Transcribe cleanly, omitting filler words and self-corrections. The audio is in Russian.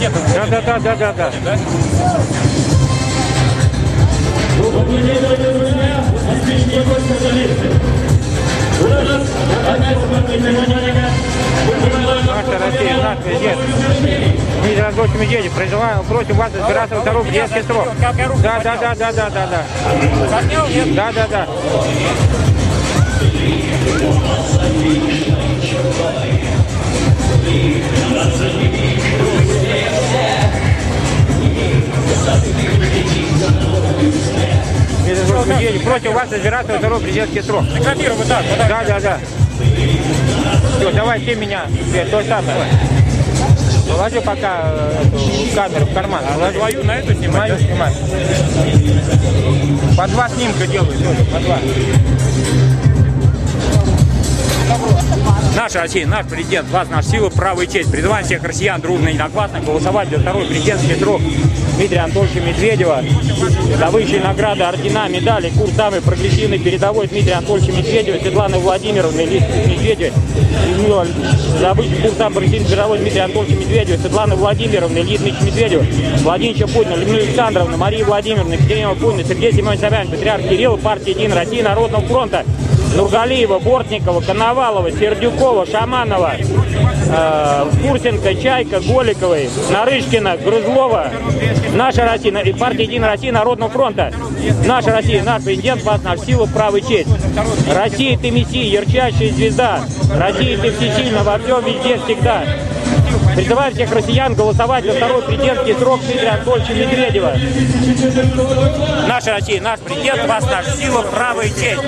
ракетами. Да. Наша Россия, наш президент Дмитрий Анатольевич Медведев призываю против вас избираться во втором президентский срок. Да. Против вас избираться во второй президентский срок. Секретарь, вот так. Да. Все, давай, ты меня. То самое. Положи пока камеру в карман. Твою на эту снимать? Мою снимать. По два снимка делаю. По два. Наша Россия, наш президент, вас, наша сила, право и честь. Призываем всех россиян дружно и единогласно голосовать за второй президентский срок Дмитрия Анатольевича Медведева. За высшие награды, ордена, медали, курс самый прогрессивный передовой Дмитрия Анатольевича Медведева, Светланы Владимировны, Медведева, Людмила, за высший курс самый прогрессивный передовой Дмитрия Анатольевича Медведева, Светланы Владимировны, Единая Медведева, Владимир Путин, Людмила Александровна, Мария Владимировна, Евгений Путин, Сергей Зимович, Патриарх Кирилл, партия «Единая Россия», Народного фронта, Нургалиева, Бортникова, Коновалова, Сердюкова, Шаманова, Курсенко, Чайка, Голиковой, Нарышкина, Грузлова, Наша Россия, и партия «Единая Россия» Народного фронта. Наша Россия, наш президент, вас, наша сила, право и честь. Россия, ты мессия, ярчайшая звезда. Россия, ты всесильна, во всем, везде, всегда. Призываю всех россиян голосовать за второй президентский срок Дмитрия Анатольевича Медведева. Наша Россия, наш президент, вас, наша сила, право и честь.